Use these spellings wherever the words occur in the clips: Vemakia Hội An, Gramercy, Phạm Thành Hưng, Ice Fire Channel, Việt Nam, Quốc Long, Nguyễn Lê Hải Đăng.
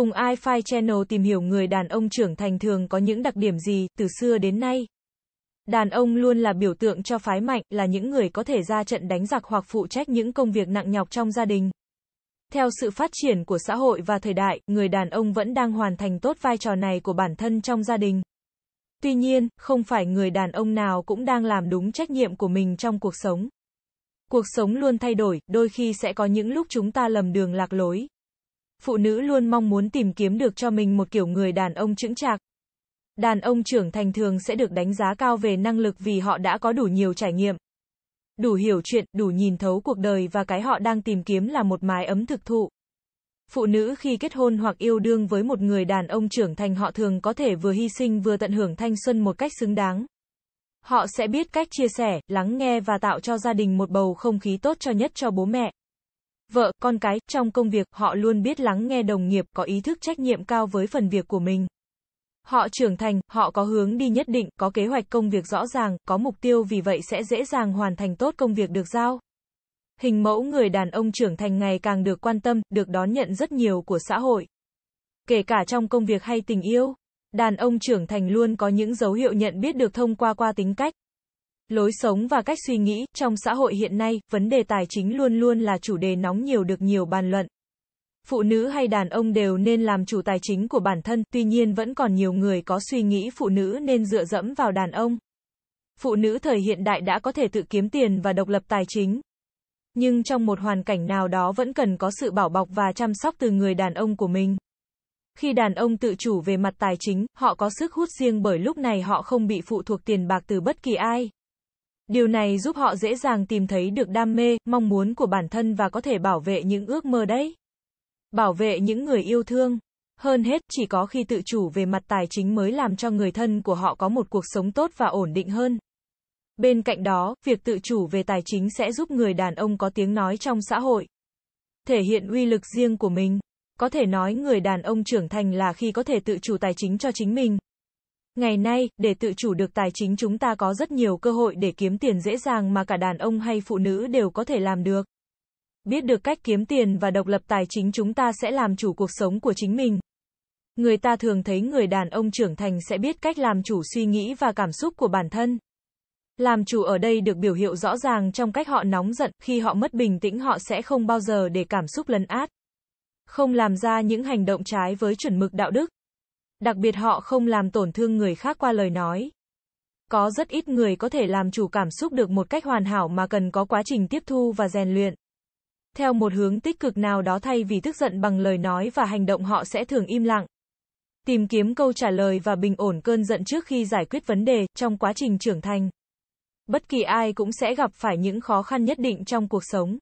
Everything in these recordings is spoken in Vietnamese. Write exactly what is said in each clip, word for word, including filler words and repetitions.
Cùng Ice Fire Channel tìm hiểu người đàn ông trưởng thành thường có những đặc điểm gì từ xưa đến nay. Đàn ông luôn là biểu tượng cho phái mạnh, là những người có thể ra trận đánh giặc hoặc phụ trách những công việc nặng nhọc trong gia đình. Theo sự phát triển của xã hội và thời đại, người đàn ông vẫn đang hoàn thành tốt vai trò này của bản thân trong gia đình. Tuy nhiên, không phải người đàn ông nào cũng đang làm đúng trách nhiệm của mình trong cuộc sống. Cuộc sống luôn thay đổi, đôi khi sẽ có những lúc chúng ta lầm đường lạc lối. Phụ nữ luôn mong muốn tìm kiếm được cho mình một kiểu người đàn ông chững chạc. Đàn ông trưởng thành thường sẽ được đánh giá cao về năng lực vì họ đã có đủ nhiều trải nghiệm, đủ hiểu chuyện, đủ nhìn thấu cuộc đời và cái họ đang tìm kiếm là một mái ấm thực thụ. Phụ nữ khi kết hôn hoặc yêu đương với một người đàn ông trưởng thành họ thường có thể vừa hy sinh vừa tận hưởng thanh xuân một cách xứng đáng. Họ sẽ biết cách chia sẻ, lắng nghe và tạo cho gia đình một bầu không khí tốt cho nhất cho bố mẹ, vợ, con cái. Trong công việc, họ luôn biết lắng nghe đồng nghiệp, có ý thức trách nhiệm cao với phần việc của mình. Họ trưởng thành, họ có hướng đi nhất định, có kế hoạch công việc rõ ràng, có mục tiêu, vì vậy sẽ dễ dàng hoàn thành tốt công việc được giao. Hình mẫu người đàn ông trưởng thành ngày càng được quan tâm, được đón nhận rất nhiều của xã hội. Kể cả trong công việc hay tình yêu, đàn ông trưởng thành luôn có những dấu hiệu nhận biết được thông qua qua tính cách, lối sống và cách suy nghĩ. Trong xã hội hiện nay, vấn đề tài chính luôn luôn là chủ đề nóng nhiều được nhiều bàn luận. Phụ nữ hay đàn ông đều nên làm chủ tài chính của bản thân, tuy nhiên vẫn còn nhiều người có suy nghĩ phụ nữ nên dựa dẫm vào đàn ông. Phụ nữ thời hiện đại đã có thể tự kiếm tiền và độc lập tài chính. Nhưng trong một hoàn cảnh nào đó vẫn cần có sự bảo bọc và chăm sóc từ người đàn ông của mình. Khi đàn ông tự chủ về mặt tài chính, họ có sức hút riêng bởi lúc này họ không bị phụ thuộc tiền bạc từ bất kỳ ai. Điều này giúp họ dễ dàng tìm thấy được đam mê, mong muốn của bản thân và có thể bảo vệ những ước mơ đấy. Bảo vệ những người yêu thương. Hơn hết, chỉ có khi tự chủ về mặt tài chính mới làm cho người thân của họ có một cuộc sống tốt và ổn định hơn. Bên cạnh đó, việc tự chủ về tài chính sẽ giúp người đàn ông có tiếng nói trong xã hội, thể hiện uy lực riêng của mình. Có thể nói người đàn ông trưởng thành là khi có thể tự chủ tài chính cho chính mình. Ngày nay, để tự chủ được tài chính chúng ta có rất nhiều cơ hội để kiếm tiền dễ dàng mà cả đàn ông hay phụ nữ đều có thể làm được. Biết được cách kiếm tiền và độc lập tài chính chúng ta sẽ làm chủ cuộc sống của chính mình. Người ta thường thấy người đàn ông trưởng thành sẽ biết cách làm chủ suy nghĩ và cảm xúc của bản thân. Làm chủ ở đây được biểu hiện rõ ràng trong cách họ nóng giận, khi họ mất bình tĩnh họ sẽ không bao giờ để cảm xúc lấn át. Không làm ra những hành động trái với chuẩn mực đạo đức. Đặc biệt họ không làm tổn thương người khác qua lời nói. Có rất ít người có thể làm chủ cảm xúc được một cách hoàn hảo mà cần có quá trình tiếp thu và rèn luyện. Theo một hướng tích cực nào đó thay vì tức giận bằng lời nói và hành động họ sẽ thường im lặng. Tìm kiếm câu trả lời và bình ổn cơn giận trước khi giải quyết vấn đề trong quá trình trưởng thành. Bất kỳ ai cũng sẽ gặp phải những khó khăn nhất định trong cuộc sống.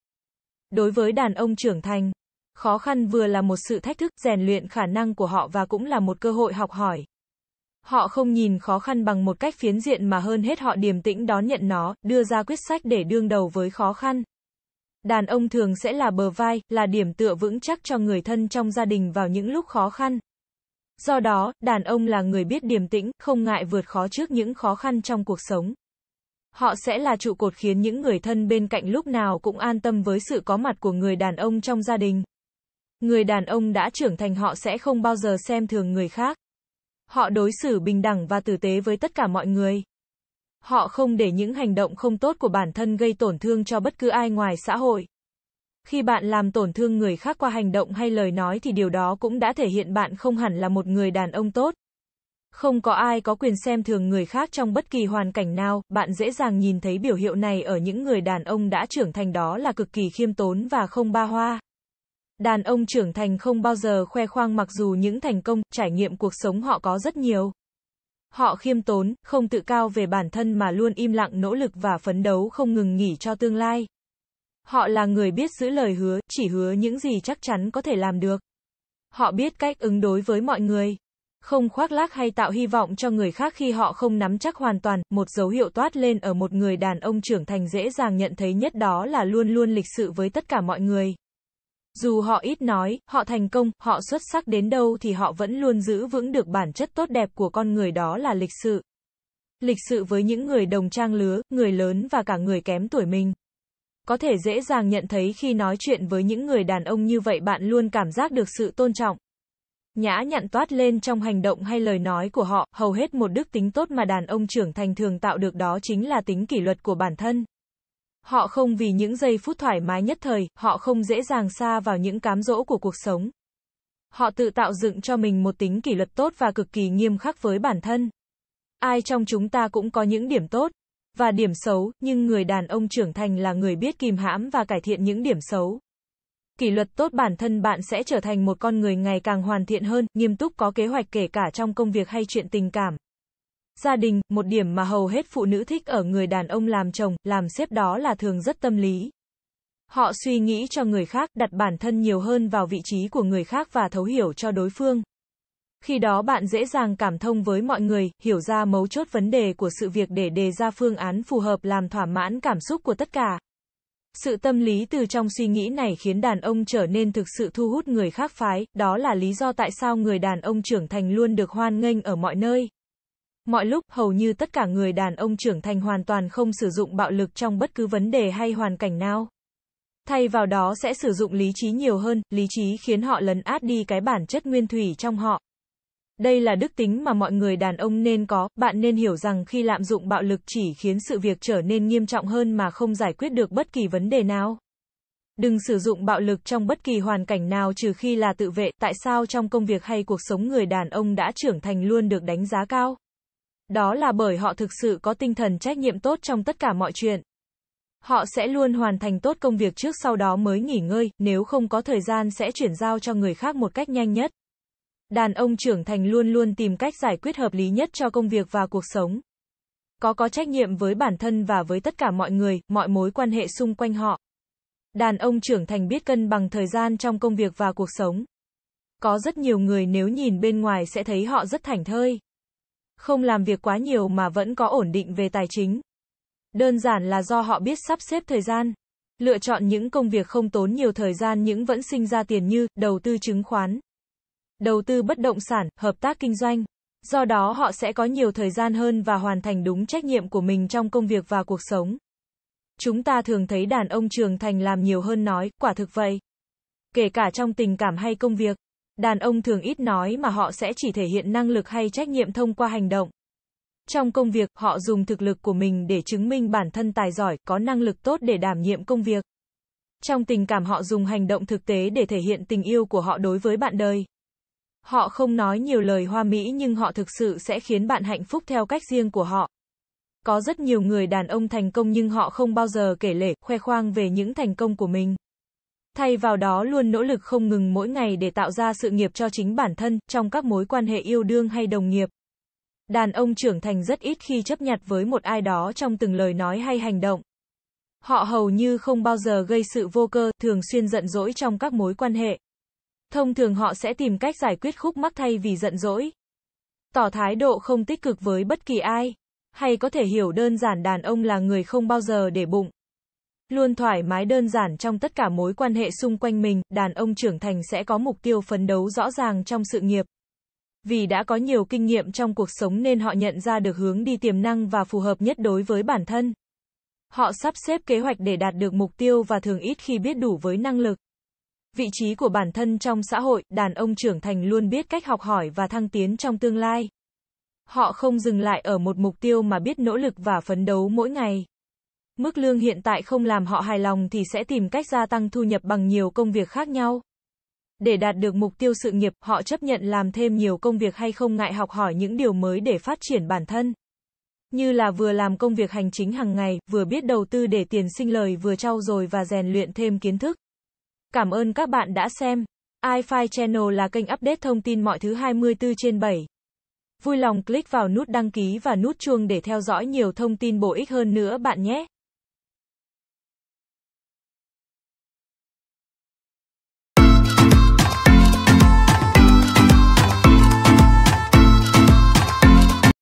Đối với đàn ông trưởng thành, khó khăn vừa là một sự thách thức rèn luyện khả năng của họ và cũng là một cơ hội học hỏi. Họ không nhìn khó khăn bằng một cách phiến diện mà hơn hết họ điềm tĩnh đón nhận nó, đưa ra quyết sách để đương đầu với khó khăn. Đàn ông thường sẽ là bờ vai, là điểm tựa vững chắc cho người thân trong gia đình vào những lúc khó khăn. Do đó, đàn ông là người biết điềm tĩnh, không ngại vượt khó trước những khó khăn trong cuộc sống. Họ sẽ là trụ cột khiến những người thân bên cạnh lúc nào cũng an tâm với sự có mặt của người đàn ông trong gia đình. Người đàn ông đã trưởng thành họ sẽ không bao giờ xem thường người khác. Họ đối xử bình đẳng và tử tế với tất cả mọi người. Họ không để những hành động không tốt của bản thân gây tổn thương cho bất cứ ai ngoài xã hội. Khi bạn làm tổn thương người khác qua hành động hay lời nói thì điều đó cũng đã thể hiện bạn không hẳn là một người đàn ông tốt. Không có ai có quyền xem thường người khác trong bất kỳ hoàn cảnh nào, bạn dễ dàng nhìn thấy biểu hiện này ở những người đàn ông đã trưởng thành, đó là cực kỳ khiêm tốn và không ba hoa. Đàn ông trưởng thành không bao giờ khoe khoang mặc dù những thành công, trải nghiệm cuộc sống họ có rất nhiều. Họ khiêm tốn, không tự cao về bản thân mà luôn im lặng nỗ lực và phấn đấu không ngừng nghỉ cho tương lai. Họ là người biết giữ lời hứa, chỉ hứa những gì chắc chắn có thể làm được. Họ biết cách ứng đối với mọi người. Không khoác lác hay tạo hy vọng cho người khác khi họ không nắm chắc hoàn toàn. Một dấu hiệu toát lên ở một người đàn ông trưởng thành dễ dàng nhận thấy nhất đó là luôn luôn lịch sự với tất cả mọi người. Dù họ ít nói, họ thành công, họ xuất sắc đến đâu thì họ vẫn luôn giữ vững được bản chất tốt đẹp của con người, đó là lịch sự. Lịch sự với những người đồng trang lứa, người lớn và cả người kém tuổi mình. Có thể dễ dàng nhận thấy khi nói chuyện với những người đàn ông như vậy bạn luôn cảm giác được sự tôn trọng. nhã nhặn toát lên trong hành động hay lời nói của họ. Hầu hết một đức tính tốt mà đàn ông trưởng thành thường tạo được đó chính là tính kỷ luật của bản thân. Họ không vì những giây phút thoải mái nhất thời, họ không dễ dàng sa vào những cám dỗ của cuộc sống. Họ tự tạo dựng cho mình một tính kỷ luật tốt và cực kỳ nghiêm khắc với bản thân. Ai trong chúng ta cũng có những điểm tốt và điểm xấu, nhưng người đàn ông trưởng thành là người biết kìm hãm và cải thiện những điểm xấu. Kỷ luật tốt bản thân bạn sẽ trở thành một con người ngày càng hoàn thiện hơn, nghiêm túc, có kế hoạch, kể cả trong công việc hay chuyện tình cảm. Gia đình, một điểm mà hầu hết phụ nữ thích ở người đàn ông làm chồng, làm sếp đó là thường rất tâm lý. Họ suy nghĩ cho người khác, đặt bản thân nhiều hơn vào vị trí của người khác và thấu hiểu cho đối phương. Khi đó bạn dễ dàng cảm thông với mọi người, hiểu ra mấu chốt vấn đề của sự việc để đề ra phương án phù hợp làm thỏa mãn cảm xúc của tất cả. Sự tâm lý từ trong suy nghĩ này khiến đàn ông trở nên thực sự thu hút người khác phái, đó là lý do tại sao người đàn ông trưởng thành luôn được hoan nghênh ở mọi nơi. Mọi lúc, hầu như tất cả người đàn ông trưởng thành hoàn toàn không sử dụng bạo lực trong bất cứ vấn đề hay hoàn cảnh nào. Thay vào đó sẽ sử dụng lý trí nhiều hơn, lý trí khiến họ lấn át đi cái bản chất nguyên thủy trong họ. Đây là đức tính mà mọi người đàn ông nên có, bạn nên hiểu rằng khi lạm dụng bạo lực chỉ khiến sự việc trở nên nghiêm trọng hơn mà không giải quyết được bất kỳ vấn đề nào. Đừng sử dụng bạo lực trong bất kỳ hoàn cảnh nào trừ khi là tự vệ. Tại sao trong công việc hay cuộc sống người đàn ông đã trưởng thành luôn được đánh giá cao? Đó là bởi họ thực sự có tinh thần trách nhiệm tốt trong tất cả mọi chuyện. Họ sẽ luôn hoàn thành tốt công việc trước sau đó mới nghỉ ngơi, nếu không có thời gian sẽ chuyển giao cho người khác một cách nhanh nhất. Đàn ông trưởng thành luôn luôn tìm cách giải quyết hợp lý nhất cho công việc và cuộc sống. Có có trách nhiệm với bản thân và với tất cả mọi người, mọi mối quan hệ xung quanh họ. Đàn ông trưởng thành biết cân bằng thời gian trong công việc và cuộc sống. Có rất nhiều người nếu nhìn bên ngoài sẽ thấy họ rất thảnh thơi. Không làm việc quá nhiều mà vẫn có ổn định về tài chính. Đơn giản là do họ biết sắp xếp thời gian. Lựa chọn những công việc không tốn nhiều thời gian nhưng vẫn sinh ra tiền như đầu tư chứng khoán, đầu tư bất động sản, hợp tác kinh doanh. Do đó họ sẽ có nhiều thời gian hơn và hoàn thành đúng trách nhiệm của mình trong công việc và cuộc sống. Chúng ta thường thấy đàn ông trưởng thành làm nhiều hơn nói, quả thực vậy. Kể cả trong tình cảm hay công việc, đàn ông thường ít nói mà họ sẽ chỉ thể hiện năng lực hay trách nhiệm thông qua hành động. Trong công việc, họ dùng thực lực của mình để chứng minh bản thân tài giỏi, có năng lực tốt để đảm nhiệm công việc. Trong tình cảm họ dùng hành động thực tế để thể hiện tình yêu của họ đối với bạn đời. Họ không nói nhiều lời hoa mỹ nhưng họ thực sự sẽ khiến bạn hạnh phúc theo cách riêng của họ. Có rất nhiều người đàn ông thành công nhưng họ không bao giờ kể lể, khoe khoang về những thành công của mình. Thay vào đó luôn nỗ lực không ngừng mỗi ngày để tạo ra sự nghiệp cho chính bản thân, trong các mối quan hệ yêu đương hay đồng nghiệp. Đàn ông trưởng thành rất ít khi chấp nhặt với một ai đó trong từng lời nói hay hành động. Họ hầu như không bao giờ gây sự vô cớ, thường xuyên giận dỗi trong các mối quan hệ. Thông thường họ sẽ tìm cách giải quyết khúc mắc thay vì giận dỗi. Tỏ thái độ không tích cực với bất kỳ ai. Hay có thể hiểu đơn giản đàn ông là người không bao giờ để bụng. Luôn thoải mái đơn giản trong tất cả mối quan hệ xung quanh mình, đàn ông trưởng thành sẽ có mục tiêu phấn đấu rõ ràng trong sự nghiệp. Vì đã có nhiều kinh nghiệm trong cuộc sống nên họ nhận ra được hướng đi tiềm năng và phù hợp nhất đối với bản thân. Họ sắp xếp kế hoạch để đạt được mục tiêu và thường ít khi biết đủ với năng lực. Vị trí của bản thân trong xã hội, đàn ông trưởng thành luôn biết cách học hỏi và thăng tiến trong tương lai. Họ không dừng lại ở một mục tiêu mà biết nỗ lực và phấn đấu mỗi ngày. Mức lương hiện tại không làm họ hài lòng thì sẽ tìm cách gia tăng thu nhập bằng nhiều công việc khác nhau. Để đạt được mục tiêu sự nghiệp, họ chấp nhận làm thêm nhiều công việc hay không ngại học hỏi những điều mới để phát triển bản thân. Như là vừa làm công việc hành chính hàng ngày, vừa biết đầu tư để tiền sinh lời, vừa trau dồi và rèn luyện thêm kiến thức. Cảm ơn các bạn đã xem. Ice Fire Channel là kênh update thông tin mọi thứ hai mươi tư trên bảy. Vui lòng click vào nút đăng ký và nút chuông để theo dõi nhiều thông tin bổ ích hơn nữa bạn nhé.